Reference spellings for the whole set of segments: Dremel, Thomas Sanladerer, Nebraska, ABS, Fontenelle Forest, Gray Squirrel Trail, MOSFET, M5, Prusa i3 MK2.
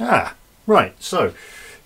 Right, so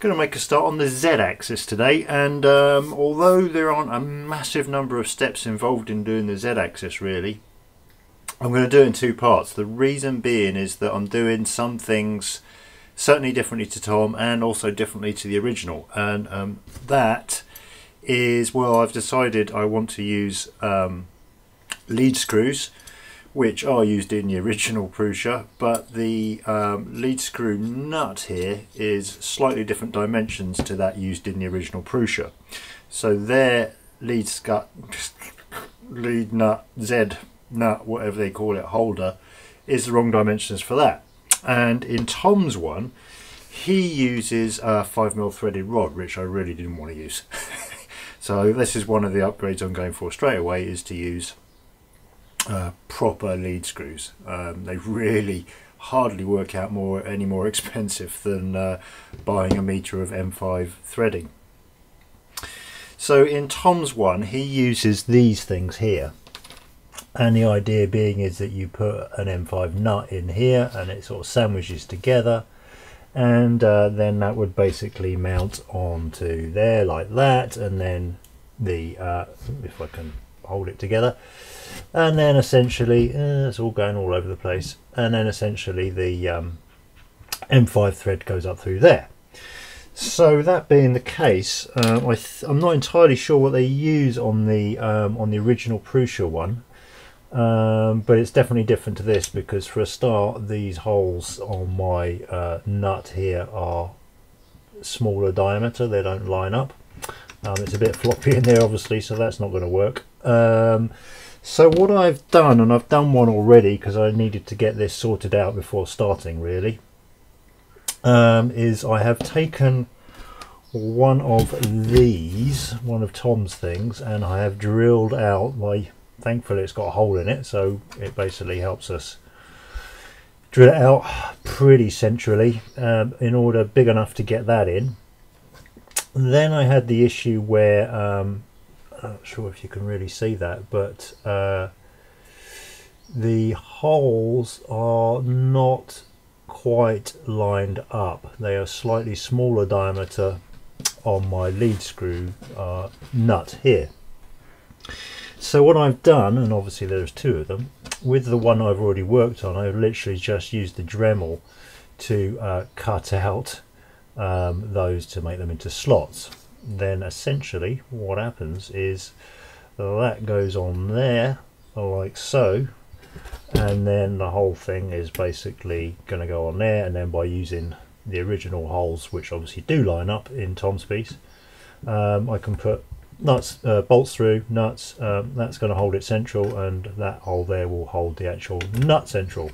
going to make a start on the Z-axis today, and although there aren't a massive number of steps involved in doing the Z-axis really, I'm going to do it in two parts. The reason being is that I'm doing some things certainly differently to Tom and also differently to the original, and that is, well, I've decided I want to use lead screws, which are used in the original Prusa, but the lead screw nut here is slightly different dimensions to that used in the original Prusa. So their lead nut, Z nut, whatever they call it, holder, is the wrong dimensions for that. And in Tom's one, he uses a 5mm threaded rod, which I really didn't want to use. So this is one of the upgrades I'm going for straight away, is to use proper lead screws. They really hardly work out any more expensive than buying a meter of M5 threading. So in Tom's one, he uses these things here, and the idea being is that you put an M5 nut in here and it sort of sandwiches together, and then that would basically mount onto there like that, and then the if I can hold it together, and then essentially it's all going all over the place, and then essentially the M5 thread goes up through there. So that being the case, I'm not entirely sure what they use on the original Prusa one, but it's definitely different to this, because for a start these holes on my nut here are smaller diameter, they don't line up. It's a bit floppy in there obviously, so that's not going to work. So what I've done, and I've done one already because I needed to get this sorted out before starting really, is I have taken one of Tom's things, and I have drilled out my, thankfully it's got a hole in it, so it basically helps us drill it out pretty centrally, in order big enough to get that in. Then I had the issue where, I'm not sure if you can really see that, but the holes are not quite lined up. They are slightly smaller diameter on my lead screw nut here. So what I've done, and obviously there's two of them, with the one I've already worked on, I've literally just used the Dremel to cut out those to make them into slots. Then essentially what happens is that goes on there like so, and then the whole thing is basically going to go on there, and then by using the original holes, which obviously do line up in Tom's piece, I can put nuts, bolts through nuts, that's going to hold it central, and that hole there will hold the actual nut central.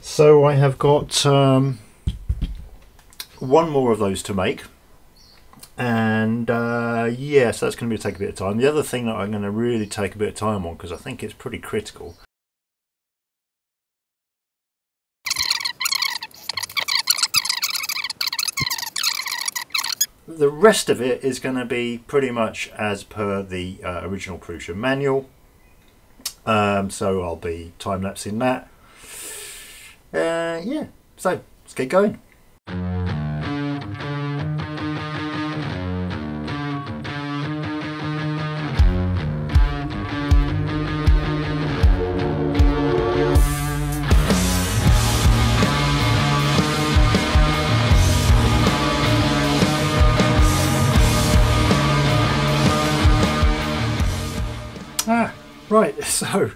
So I have got one more of those to make, and yes, that's going to take a bit of time. The other thing that I'm going to really take a bit of time on, because I think it's pretty critical, the rest of it is going to be pretty much as per the original Prusa manual, so I'll be time-lapsing that. Yeah, so let's get going. Right, so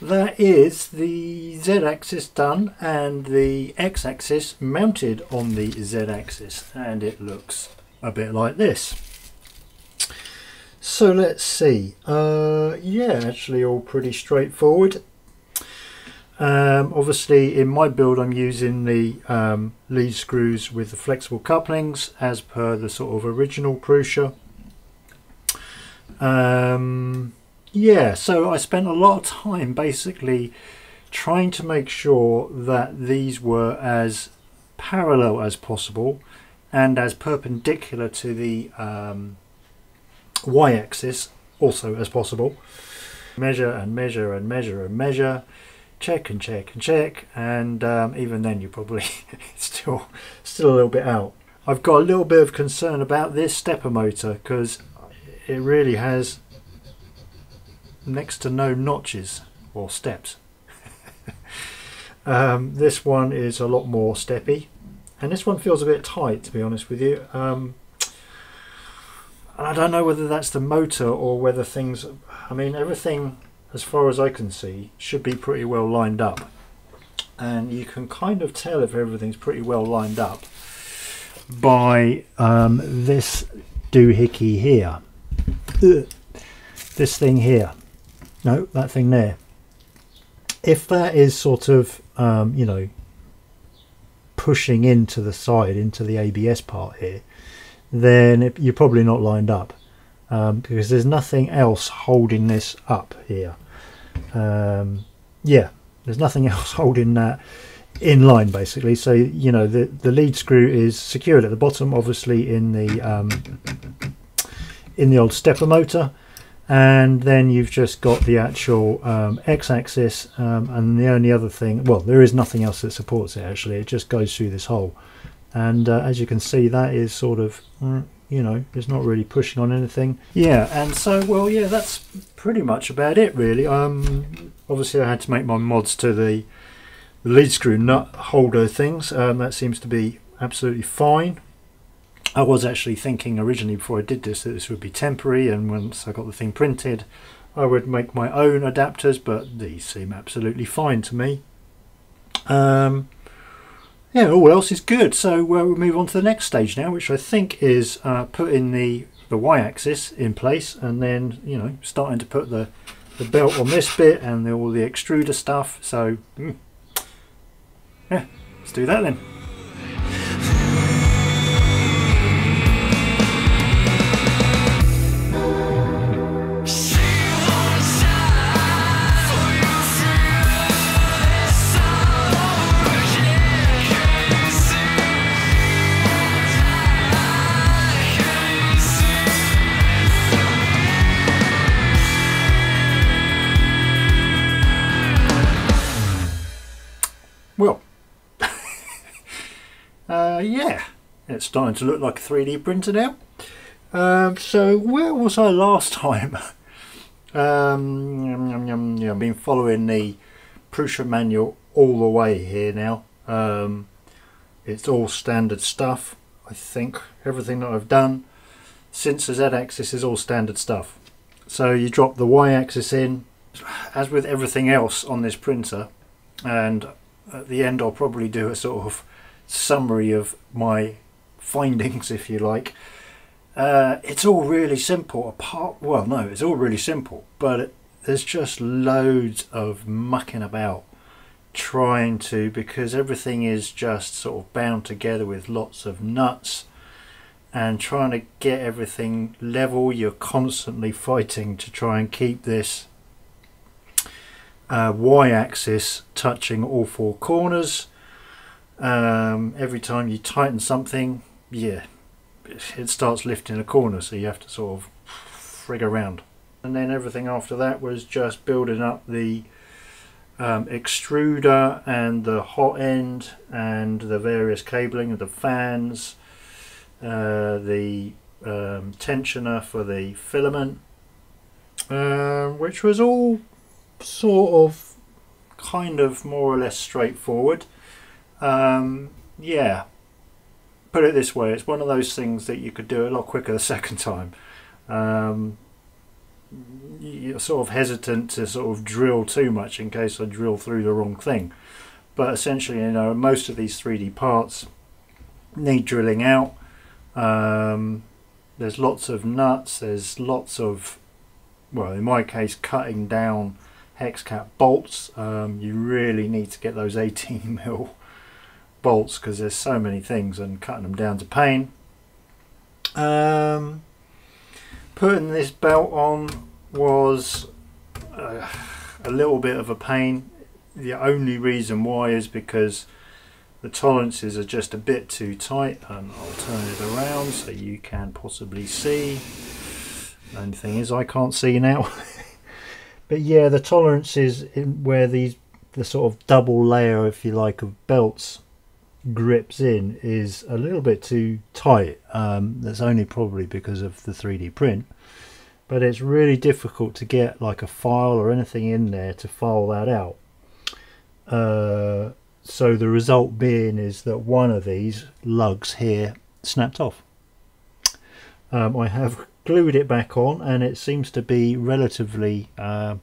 that is the Z-axis done and the X-axis mounted on the Z-axis, and it looks a bit like this. So let's see, yeah, actually all pretty straightforward. Obviously in my build I'm using the lead screws with the flexible couplings as per the sort of original Prusa. Yeah, so I spent a lot of time basically trying to make sure that these were as parallel as possible and as perpendicular to the y-axis also as possible. Measure and measure and measure and measure check and check and check, and even then you're probably still a little bit out. I've got a little bit of concern about this stepper motor because it really has next to no notches or steps. This one is a lot more steppy, and this one feels a bit tight, to be honest with you. I don't know whether that's the motor or whether things, I mean, everything as far as I can see should be pretty well lined up, and you can kind of tell if everything's pretty well lined up by this doohickey here. This thing here, no, that thing there. If that is sort of, you know, pushing into the side, into the ABS part here, then you're probably not lined up, because there's nothing else holding this up here. Yeah, there's nothing else holding that in line, basically. So, you know, the lead screw is secured at the bottom, obviously, in the old stepper motor, and then you've just got the actual x-axis, and the only other thing, well, there is nothing else that supports it, actually. It just goes through this hole, and as you can see, that is sort of, you know, it's not really pushing on anything. Yeah, and so, well, yeah, that's pretty much about it, really. Obviously I had to make my mods to the lead screw nut holder things. That seems to be absolutely fine. I was actually thinking originally, before I did this, that this would be temporary, and once I got the thing printed I would make my own adapters, but these seem absolutely fine to me. Yeah, all else is good. So we'll move on to the next stage now, which I think is putting the y-axis in place, and then, you know, starting to put the belt on this bit and all the extruder stuff. So yeah, let's do that then. Well, yeah, it's starting to look like a 3D printer now. So where was I last time? I've been following the Prusa manual all the way here now. It's all standard stuff, I think. Everything that I've done since the z-axis is all standard stuff. So you drop the y-axis in, as with everything else on this printer, and at the end I'll probably do a sort of summary of my findings, if you like. It's all really simple, apart, well, no, it's all really simple, but there's just loads of mucking about trying to, because everything is just sort of bound together with lots of nuts, and trying to get everything level. You're constantly fighting to try and keep this y-axis touching all four corners. Every time you tighten something, yeah, it starts lifting a corner, so you have to sort of frig around. And then everything after that was just building up the extruder and the hot end and the various cabling of the fans, the tensioner for the filament, which was all sort of kind of more or less straightforward. Yeah, put it this way, it's one of those things that you could do a lot quicker the second time. You're sort of hesitant to sort of drill too much in case I drill through the wrong thing, but essentially, you know, most of these 3D parts need drilling out. There's lots of nuts, there's lots of, well, in my case, cutting down hex cap bolts. You really need to get those 18mm bolts, because there's so many things, and cutting them down to pain. Putting this belt on was a little bit of a pain. The only reason why is because the tolerances are just a bit too tight, and I'll turn it around so you can possibly see. The only thing is I can't see now. But yeah, the tolerances where these the sort of double layer, if you like, of belts grips in is a little bit too tight. That's only probably because of the 3D print, but it's really difficult to get like a file or anything in there to file that out. So the result being is that one of these lugs here snapped off. I have glued it back on, and it seems to be relatively a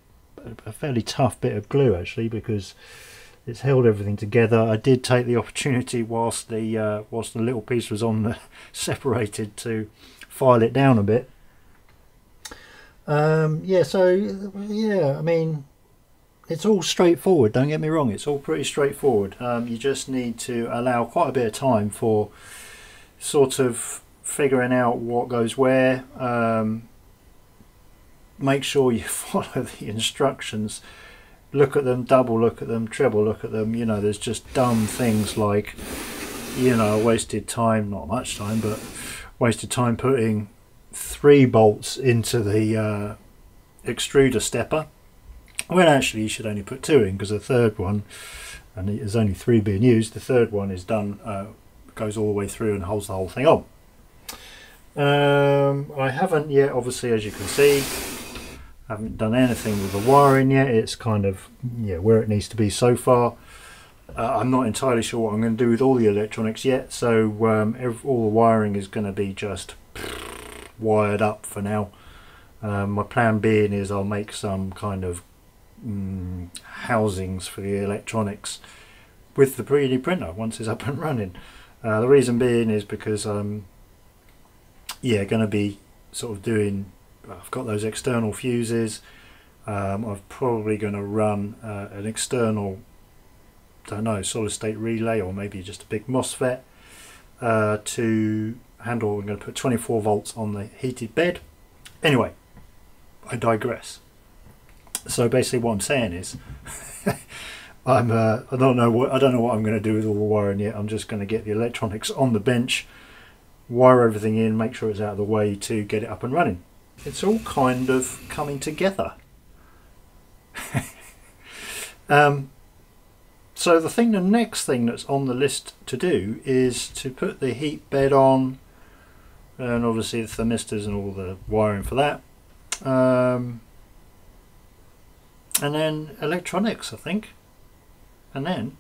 fairly tough bit of glue actually, because it's held everything together. I did take the opportunity whilst the little piece was on the separated to file it down a bit. Yeah, I mean, it's all straightforward, don't get me wrong, it's all pretty straightforward. You just need to allow quite a bit of time for sort of figuring out what goes where. Make sure you follow the instructions, look at them, double look at them, treble look at them. You know, there's just dumb things like, you know, wasted time, not much time, but wasted time putting 3 bolts into the extruder stepper, when actually you should only put 2 in, because the third one, and there's only 3 being used, the third one is done, goes all the way through and holds the whole thing on. I haven't yet, obviously, as you can see, haven't done anything with the wiring yet. It's kind of, yeah, where it needs to be so far. I'm not entirely sure what I'm going to do with all the electronics yet, so all the wiring is going to be just wired up for now. My plan being is I'll make some kind of housings for the electronics with the 3D printer once it's up and running. The reason being is because yeah, going to be sort of doing, I've got those external fuses. I'm probably going to run an external, don't know, solid state relay, or maybe just a big MOSFET to handle. I'm going to put 24 volts on the heated bed. Anyway, I digress. So basically what I'm saying is I don't know what I'm going to do with all the wiring yet. I'm just going to get the electronics on the bench, wire everything in, make sure it's out of the way to get it up and running. It's all kind of coming together. So the next thing that's on the list to do is to put the heat bed on, and obviously the thermistors and all the wiring for that, and then electronics, I think, and then